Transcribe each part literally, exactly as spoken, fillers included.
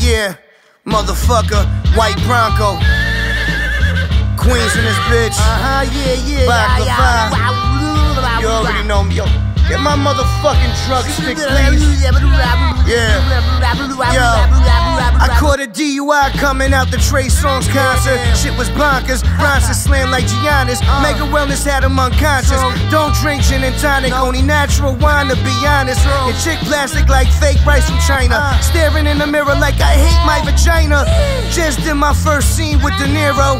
yeah, yeah, motherfucker, White Bronco, Queens in this bitch, uh-huh, yeah, yeah, back to five, you already know me, yo, get my motherfucking truck stick, please, yeah, yo, I caught a D U I coming out the Trey Songz concert, shit was bonkers, Bronson slammed like Giannis, Mega Wellness had him unconscious, don't drink gin and tonic, only natural wine to be honest, and chick plastic like fake rice from China, staring in the mirror like I hate my vagina, just did my first scene with De Niro,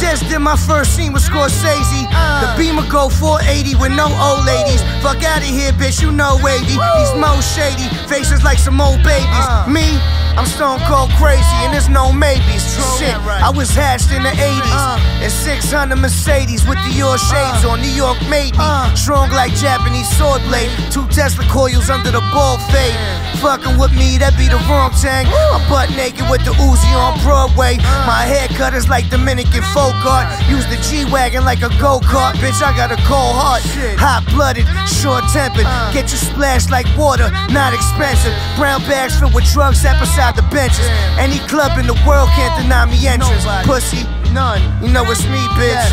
just did my first scene with Scorsese, the Beamer go four eighty with no old ladies, fuck out of here bitch, you know wavy, these mo shady, faces like some old babies, me? I'm stone cold crazy and there's no maybes. Shit, I was hatched in the eighties and six hundred Mercedes with Dior shades on. New York made me strong like Japanese sword blade. Two Tesla coils under the ball fade. Fucking with me, that'd be the wrong thing. I'm butt naked with the Uzi on Broadway. My haircut is like Dominican folk art. Use the G-Wagon like a go-kart. Bitch, I got a cold heart. Hot-blooded, short-tempered. Get you splashed like water, not expensive. Brown bags filled with drugs sat beside the benches. Any club in the world can't deny me entrance. Pussy, none. You know it's me, bitch. Yes.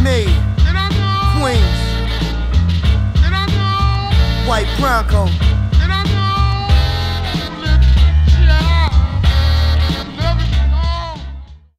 Me. Queens. White Bronco.